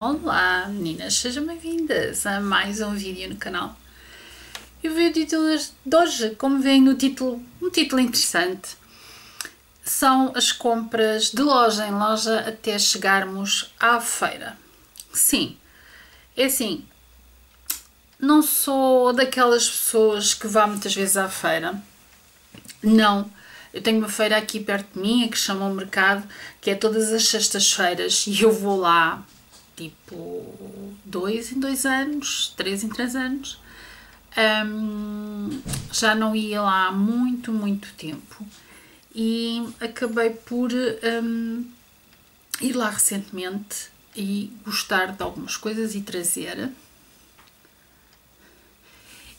Olá meninas, sejam bem-vindas a mais um vídeo no canal. Eu vi o título de hoje, como veem no título, um título interessante. São as compras de loja em loja até chegarmos à feira. Sim, é assim, não sou daquelas pessoas que vá muitas vezes à feira, não. Eu tenho uma feira aqui perto de mim, que se chama o mercado, que é todas as sextas-feiras e eu vou lá tipo 2 em 2 anos, 3 em 3 anos, já não ia lá há muito tempo e acabei por ir lá recentemente e gostar de algumas coisas e trazer,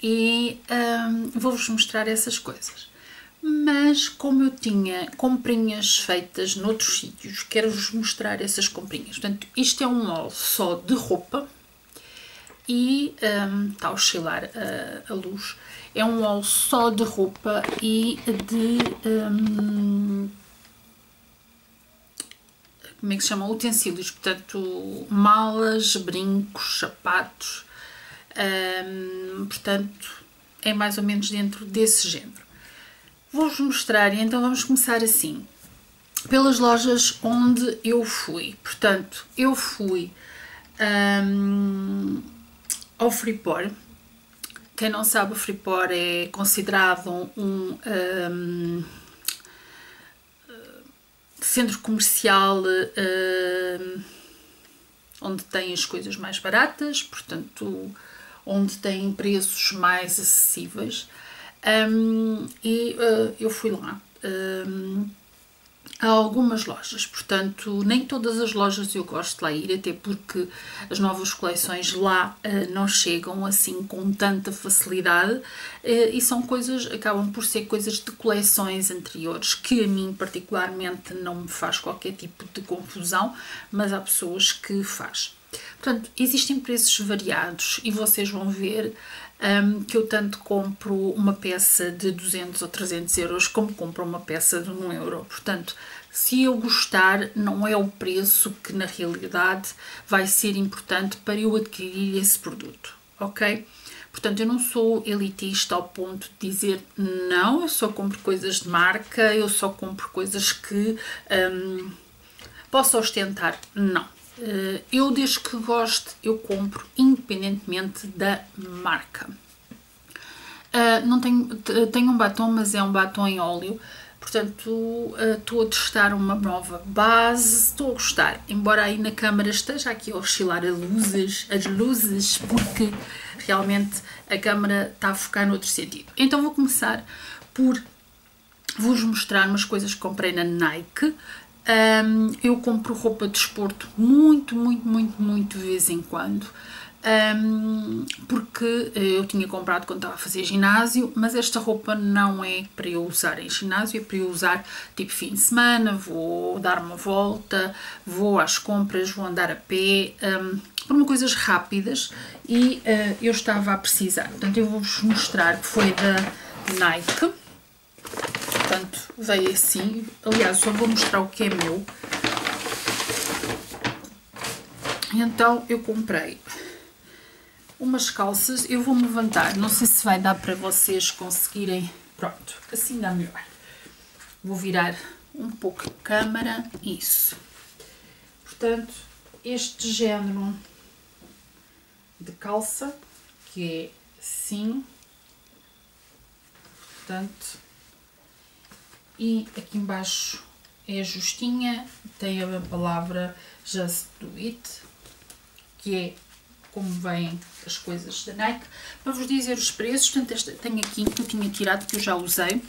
e vou-vos mostrar essas coisas. Mas como eu tinha comprinhas feitas noutros sítios, quero-vos mostrar essas comprinhas. Portanto, isto é um mall só de roupa e está a oscilar a luz. É um mall só de roupa e de como é que se chama? Utensílios, portanto malas, brincos, sapatos, portanto é mais ou menos dentro desse género. Vou-vos mostrar, e então vamos começar assim, pelas lojas onde eu fui. Portanto, eu fui ao Freeport. Quem não sabe, o Freeport é considerado um centro comercial onde tem as coisas mais baratas, portanto, onde tem preços mais acessíveis. Eu fui lá a algumas lojas, portanto nem todas as lojas eu gosto de lá ir, até porque as novas coleções lá não chegam assim com tanta facilidade e são coisas, acabam por ser coisas de coleções anteriores, que a mim particularmente não me faz qualquer tipo de confusão, mas há pessoas que faz. Portanto, existem preços variados e vocês vão ver que eu tanto compro uma peça de 200 ou 300 euros como compro uma peça de 1 euro. Portanto, se eu gostar, não é o preço que na realidade vai ser importante para eu adquirir esse produto, ok? Portanto, eu não sou elitista ao ponto de dizer não, eu só compro coisas de marca, eu só compro coisas que posso ostentar, não. Eu, desde que gosto, eu compro independentemente da marca. Não tenho um batom, mas é um batom em óleo, portanto estou a testar uma nova base, estou a gostar, embora aí na câmara esteja aqui a oscilar as luzes, porque realmente a câmara está a focar noutro sentido. Então vou começar por vos mostrar umas coisas que comprei na Nike. Eu compro roupa de desporto muito de vez em quando, porque eu tinha comprado quando estava a fazer ginásio, mas esta roupa não é para eu usar em ginásio, é para eu usar tipo fim de semana, vou dar uma volta, vou às compras, vou andar a pé, por coisas rápidas, e eu estava a precisar. Portanto, eu vou-vos mostrar que foi da Nike. Portanto, veio assim. Aliás, só vou mostrar o que é meu. Então, eu comprei umas calças. Eu vou-me levantar. Não sei se vai dar para vocês conseguirem. Pronto, assim dá melhor. Vou virar um pouco a câmara. Isso. Portanto, este género de calça, que é assim. Portanto... E aqui embaixo é justinha, tem a palavra Just Do It, que é como vêm as coisas da Nike. Para vos dizer os preços, portanto, esta tenho aqui, que eu tinha tirado, que eu já usei.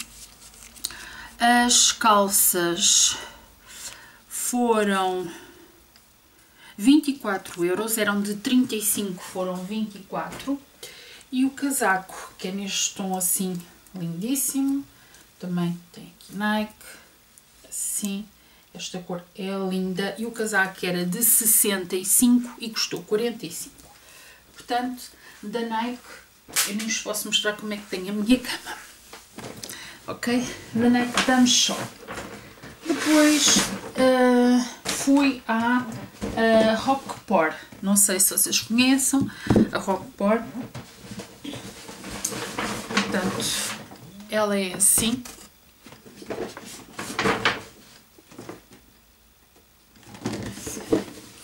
As calças foram 24 euros, eram de 35, foram 24. E o casaco, que é neste tom assim lindíssimo, também tem aqui Nike, assim, esta cor é linda, e o casaco era de 65 e custou 45. Portanto, da Nike, eu nem vos posso mostrar como é que tem a minha cama, ok? Da Nike damos só. depois fui à Rockport, não sei se vocês conhecem, a Rockport, portanto, ela é assim.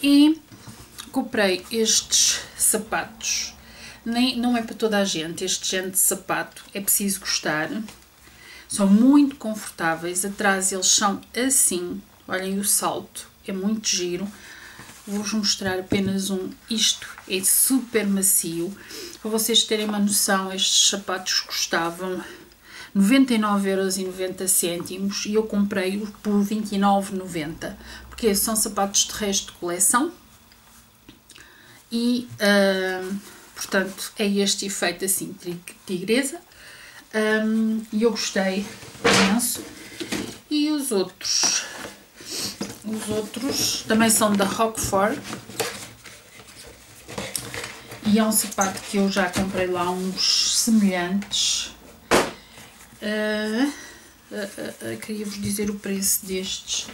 E comprei estes sapatos, não é para toda a gente, este género de sapato é preciso gostar, são muito confortáveis, atrás eles são assim, olhem o salto, é muito giro, vou-vos mostrar apenas um, isto é super macio, para vocês terem uma noção, estes sapatos custavam 99,90€ e eu comprei-os por 29,90€, porque são sapatos de resto de coleção e, portanto, é este efeito assim, tigresa, e eu gostei imenso. E os outros também são da Rockford e é um sapato que eu já comprei lá uns semelhantes. Queria-vos dizer o preço destes,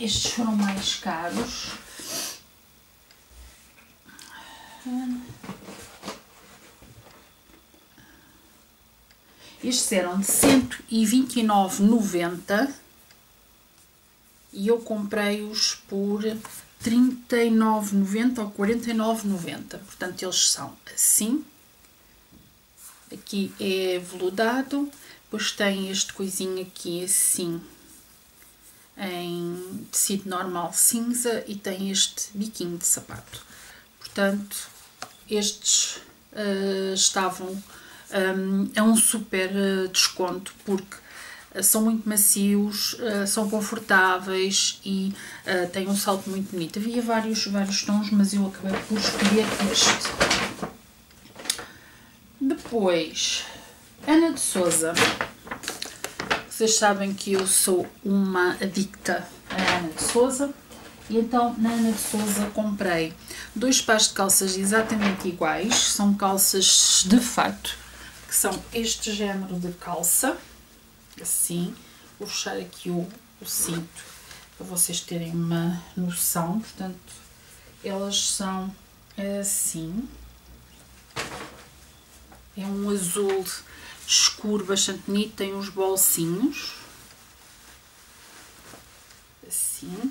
estes foram mais caros, estes eram de 129,90€ e eu comprei-os por 39,90€ ou 49,90€, portanto eles são assim, aqui é veludado. Depois tem este coisinho aqui assim, em tecido normal cinza, e tem este biquinho de sapato. Portanto, estes estavam a um super desconto, porque são muito macios, são confortáveis e têm um salto muito bonito. Havia vários tons, mas eu acabei por escolher este. Depois... Ana de Sousa, vocês sabem que eu sou uma adicta à Ana de Sousa e então na Ana de Sousa comprei dois pares de calças exatamente iguais, são calças de fato, que são este género de calça, assim, vou fechar aqui o cinto para vocês terem uma noção, portanto elas são assim, é um azul escuro bastante bonito, tem uns bolsinhos assim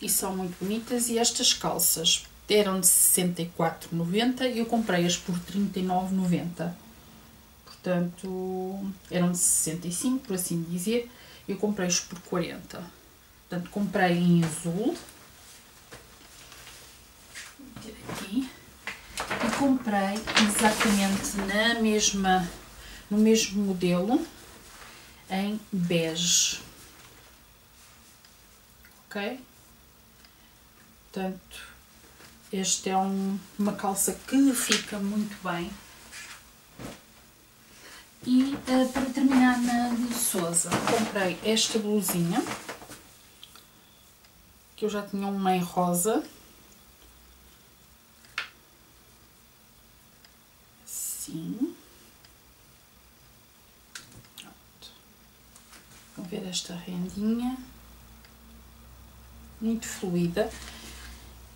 e são muito bonitas, e estas calças eram de 64,90€ e eu comprei-as por 39,90€, portanto eram de 65, por assim dizer, eu comprei-as por 40, portanto comprei em azul, vou ter aqui, e comprei exatamente na mesma, no mesmo modelo, em bege, ok? Portanto, este é uma calça que fica muito bem. E para terminar na de Sousa, comprei esta blusinha, que eu já tinha uma em rosa, assim. Ver esta rendinha muito fluida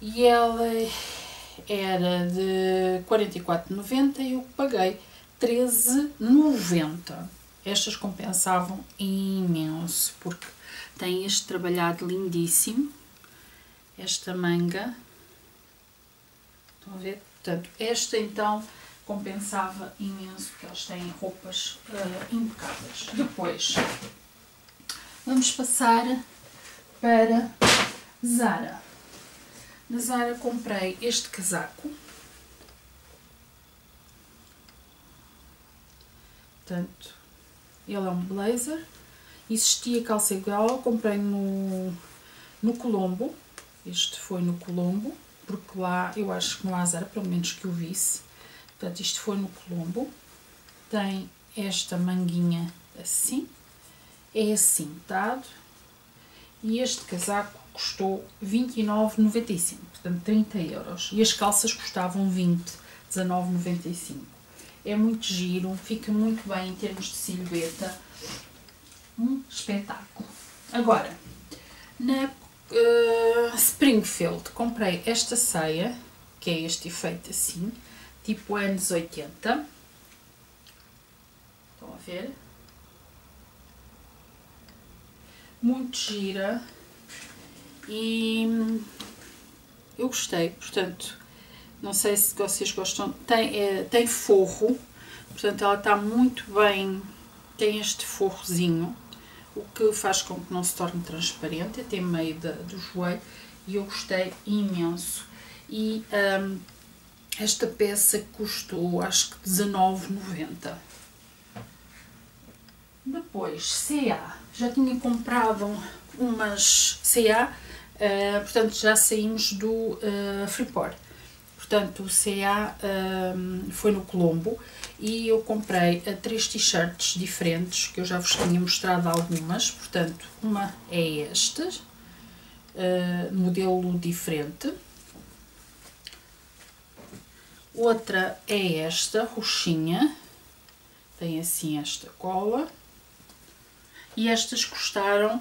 e ela era de 44,90€ e eu paguei 13,90€. Estas compensavam imenso porque tem este trabalhado lindíssimo, esta manga, estão a ver? Portanto, esta então compensava imenso porque elas têm roupas impecáveis. Depois vamos passar para Zara. Na Zara comprei este casaco. Portanto, ele é um blazer. Existia calça igual, comprei no Colombo. Este foi no Colombo, porque lá, eu acho que não há Zara, pelo menos que eu visse. Portanto, isto foi no Colombo. Tem esta manguinha assim. É assim, dado, e este casaco custou 29,95€, portanto 30€, e as calças custavam 20, 19,95€. É muito giro, fica muito bem em termos de silhueta, um espetáculo. Agora, Na Springfield comprei esta saia, que é este efeito assim, tipo anos 80. Estão a ver? Muito gira. E eu gostei, portanto, não sei se vocês gostam, tem forro, portanto ela está muito bem, tem este forrozinho, o que faz com que não se torne transparente, até meio do joelho, e eu gostei imenso. E esta peça custou, acho que 19,90. Depois, CEA, já tinha comprado umas CEA, portanto já saímos do Freeport, portanto o CEA foi no Colombo e eu comprei 3 t-shirts diferentes, que eu já vos tinha mostrado algumas, portanto uma é este, modelo diferente, outra é esta, roxinha, tem assim esta cola, e estas custaram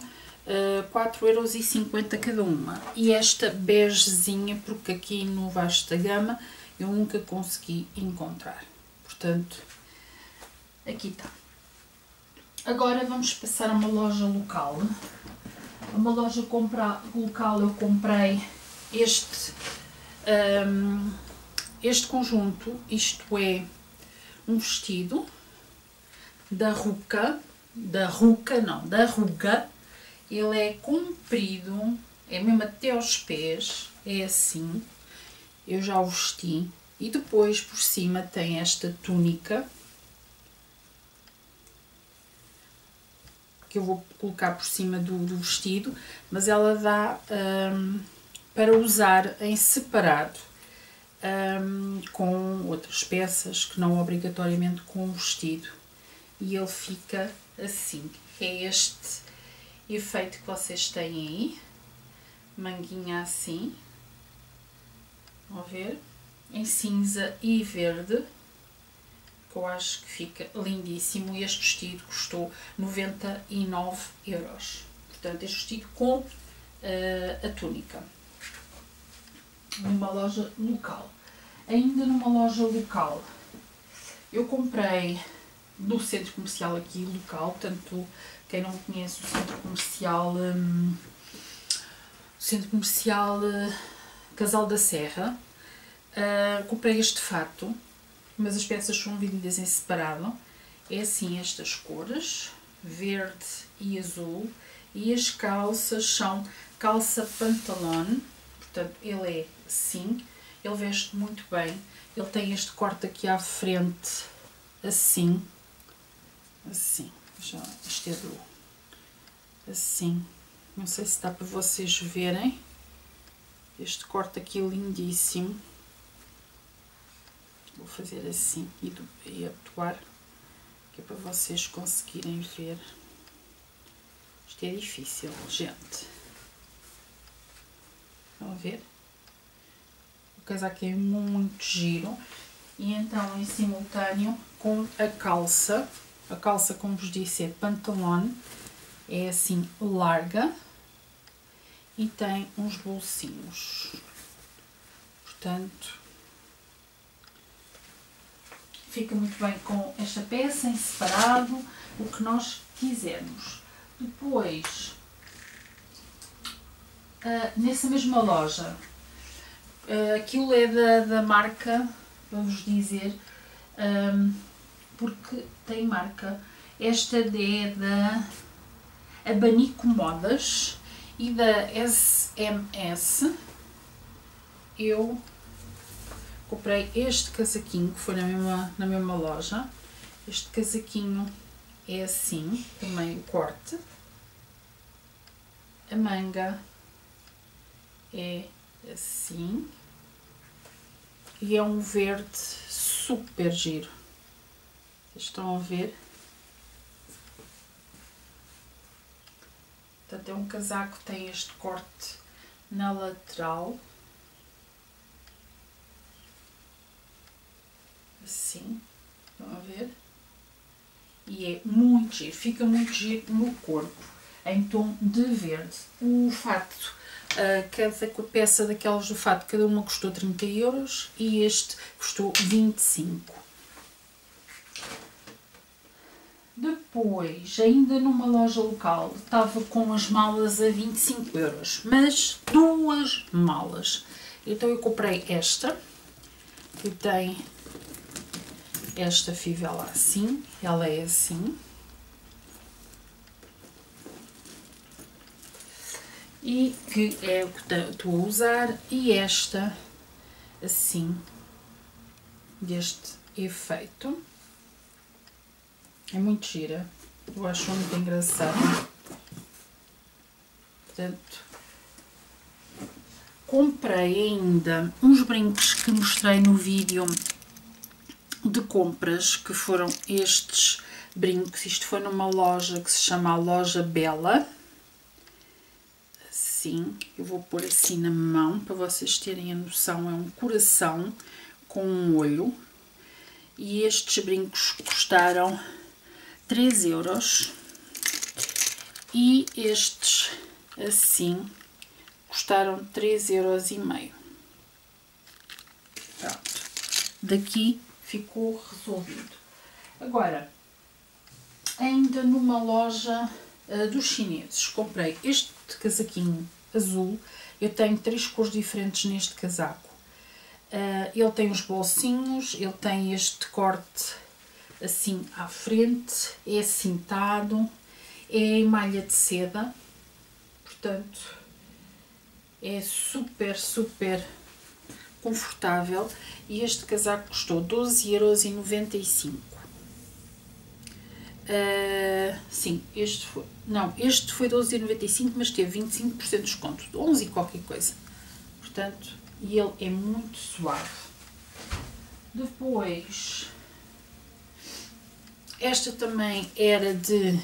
4,50€ cada uma. E esta begezinha, porque aqui no Vasta Gama eu nunca consegui encontrar. Portanto, aqui está. Agora vamos passar a uma loja local. Uma loja local, eu comprei este conjunto, isto é um vestido da Ruga. Ele é comprido, é mesmo até aos pés, é assim, eu já o vesti, e depois por cima tem esta túnica, que eu vou colocar por cima do vestido, mas ela dá para usar em separado, com outras peças, que não obrigatoriamente com o vestido, e ele fica assim, é este efeito que vocês têm aí, manguinha assim, vão ver, em cinza e verde, que eu acho que fica lindíssimo, e este vestido custou 99€, portanto este vestido com a túnica, numa loja local. Ainda numa loja local, eu comprei do centro comercial aqui local, portanto quem não conhece o centro comercial, Casal da Serra, comprei este fato, mas as peças são vendidas em separado, é assim estas cores, verde e azul, e as calças são calça pantalone, portanto ele é assim, ele veste muito bem, ele tem este corte aqui à frente, assim, já este é do, assim, não sei se dá para vocês verem, este corte aqui lindíssimo, vou fazer assim e atuar, que é para vocês conseguirem ver, isto é difícil, gente, vão ver, o casaco é muito giro, e então em simultâneo com a calça. A calça, como vos disse, é pantalone, é assim larga e tem uns bolsinhos, portanto fica muito bem com esta peça em separado, o que nós quisermos. Depois, nessa mesma loja, aquilo é da marca, vamos dizer, porque tem marca, esta é da Abanico Modas e da SMS, eu comprei este casaquinho, que foi na mesma loja, este casaquinho é assim, também o corte, a manga é assim, e é um verde super giro. Estão a ver? Portanto, é um casaco que tem este corte na lateral, assim, estão a ver? E é muito giro, fica muito giro no corpo. em tom de verde. O fato, cada peça daquelas do fato, cada uma custou 30 euros e este custou 25. Depois, ainda numa loja local, estava com as malas a 25 euros, mas duas malas. Então eu comprei esta, que tem esta fivela assim, ela é assim. E que é o que estou a usar, e esta assim, deste efeito. É muito gira, eu acho muito engraçado. Portanto, comprei ainda uns brincos que mostrei no vídeo de compras, que foram estes brincos. Isto foi numa loja que se chama a Loja Bela. Assim, eu vou pôr assim na mão para vocês terem a noção. É um coração com um olho. E estes brincos custaram 3 euros. E estes assim custaram 3,5 euros. Pronto. Daqui ficou resolvido. Agora, ainda numa loja dos chineses, comprei este casaquinho azul. Eu tenho 3 cores diferentes neste casaco. Ele tem os bolsinhos, ele tem este corte assim à frente, é cintado, é em malha de seda, portanto é super, super confortável. E este casaco custou 12,95 euros. Sim, este foi, não, este foi 12,95, mas teve 25% de desconto, 11 e qualquer coisa, portanto, e ele é muito suave. Depois, esta também era de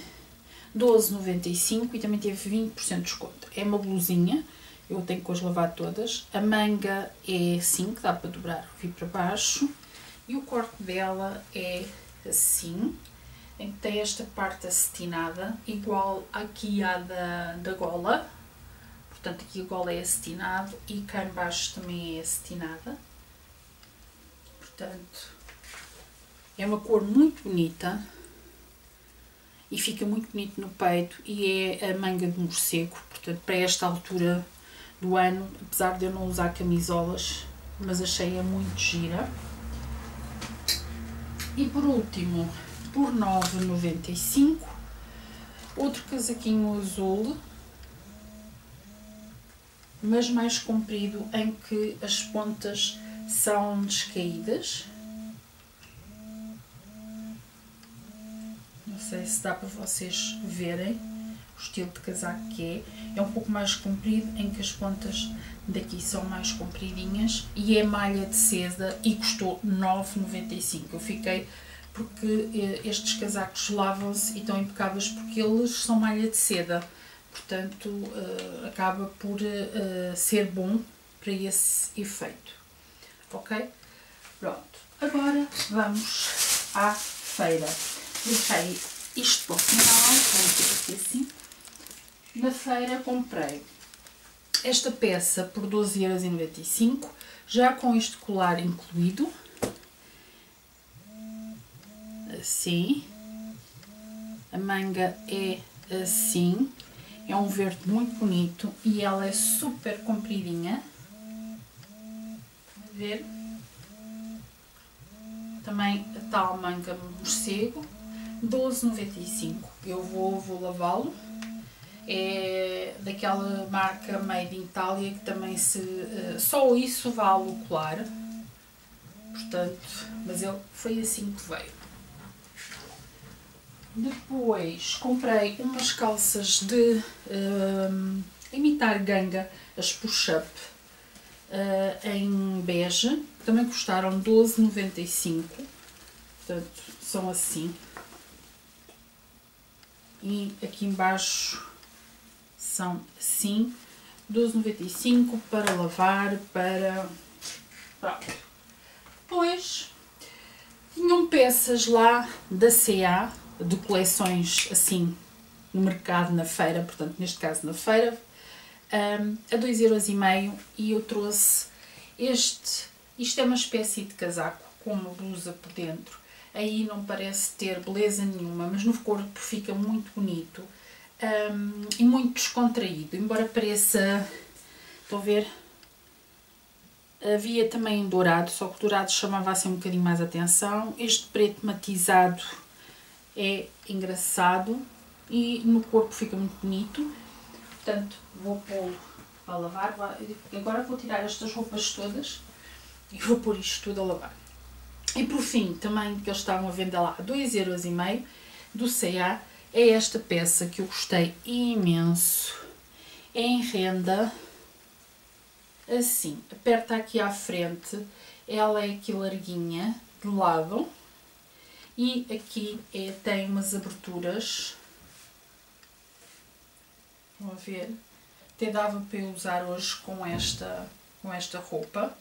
12,95 e também teve 20% de desconto. É uma blusinha, eu tenho que as lavar todas, a manga é assim, que dá para dobrar, vir para baixo, e o corte dela é assim, em que tem esta parte acetinada, igual aqui à da gola. Portanto, aqui a gola é acetinado e cá em baixo também é acetinada. Portanto, é uma cor muito bonita e fica muito bonito no peito, e é a manga de morcego. Portanto, para esta altura do ano, apesar de eu não usar camisolas, mas achei-a muito gira. E por último, por 9,95, outro casaquinho azul, mas mais comprido, em que as pontas são descaídas. Não sei se dá para vocês verem o estilo de casaco que é. É um pouco mais comprido, em que as pontas daqui são mais compridinhas, e é malha de seda e custou 9,95. Eu fiquei, porque estes casacos lavam-se e estão impecáveis, porque eles são malha de seda, portanto acaba por ser bom para esse efeito, ok? Pronto, agora vamos à feira. Deixei isto para o final, vou ter aqui assim. Na feira comprei esta peça por 12,95 euros, já com este colar incluído, assim, a manga é assim, é um verde muito bonito e ela é super compridinha, a ver, também a tal manga morcego, 12,95 €, eu vou lavá-lo, é daquela marca Made in Itália, que também só isso vale o colar, portanto, mas ele foi assim que veio. Depois comprei umas calças de imitar ganga, as push-up, em bege, também custaram 12,95 €, portanto são assim, e aqui embaixo são assim, 12,95 € para lavar, para... Pronto. Depois tinham peças lá da CEA, de coleções assim no mercado, na feira, portanto neste caso na feira, a 2,5 € e eu trouxe este, isto é uma espécie de casaco com uma blusa por dentro, aí não parece ter beleza nenhuma, mas no corpo fica muito bonito e muito descontraído, embora pareça, estou a ver, havia também dourado, só que dourado chamava assim um bocadinho mais a atenção, este preto matizado é engraçado e no corpo fica muito bonito, portanto vou pô-lo a lavar, agora vou tirar estas roupas todas e vou pôr isto tudo a lavar. E por fim, também que eles estavam à venda lá, 2,5 € do CEA, é esta peça que eu gostei imenso, é em renda, assim, aperta aqui à frente, ela é aqui larguinha, de lado, e aqui é, tem umas aberturas, vão ver, até dava para eu usar hoje com esta roupa,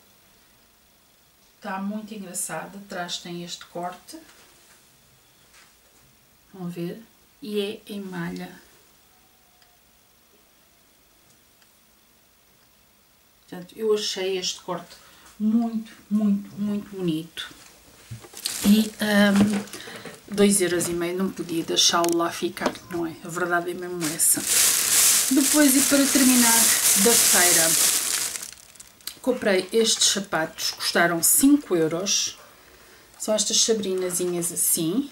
está muito engraçada, atrás tem este corte, vão ver, e é em malha. Portanto, eu achei este corte muito, muito, muito bonito e 2,5 € não podia deixá-lo lá ficar, não é? A verdade é mesmo essa. Depois, e para terminar da feira, comprei estes sapatos, custaram 5 €. São estas sabrinazinhas assim.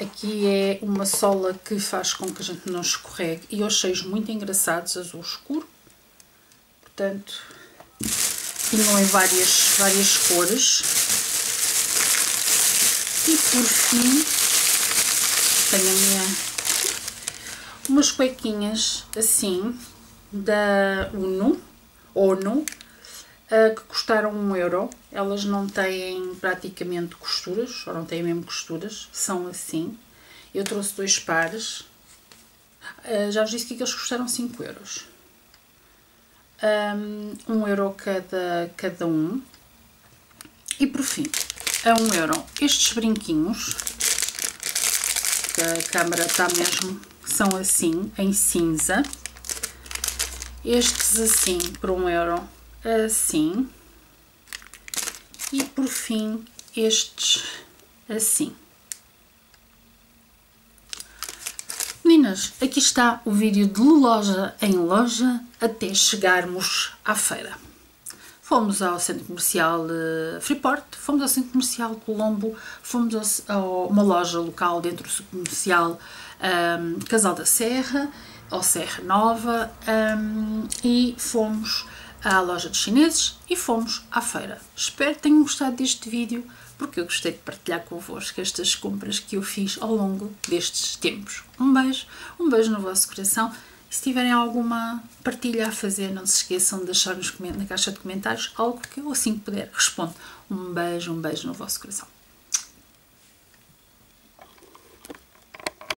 Aqui é uma sola que faz com que a gente não escorregue e eu achei-os muito engraçados, azul escuro, portanto tinham em várias cores. E por fim tenho a minha, umas cuequinhas assim da Uno, que custaram 1 €, elas não têm praticamente costuras, ou não têm mesmo costuras, são assim. Eu trouxe 2 pares, já vos disse que eles custaram 5 €. 1 € cada um. E por fim, a 1 € estes brinquinhos, que a câmera está mesmo, são assim, em cinza. Estes assim, por 1 € assim, e por fim estes assim. Meninas, aqui está o vídeo de loja em loja até chegarmos à feira. Fomos ao centro comercial Freeport, fomos ao centro comercial Colombo, fomos a uma loja local dentro do centro comercial Casal da Serra, ou Serra Nova, e fomos à loja dos chineses e fomos à feira. Espero que tenham gostado deste vídeo, porque eu gostei de partilhar convosco estas compras que eu fiz ao longo destes tempos. Um beijo no vosso coração. Se tiverem alguma partilha a fazer, não se esqueçam de deixar na caixa de comentários algo que eu assim que puder respondo. Um beijo no vosso coração.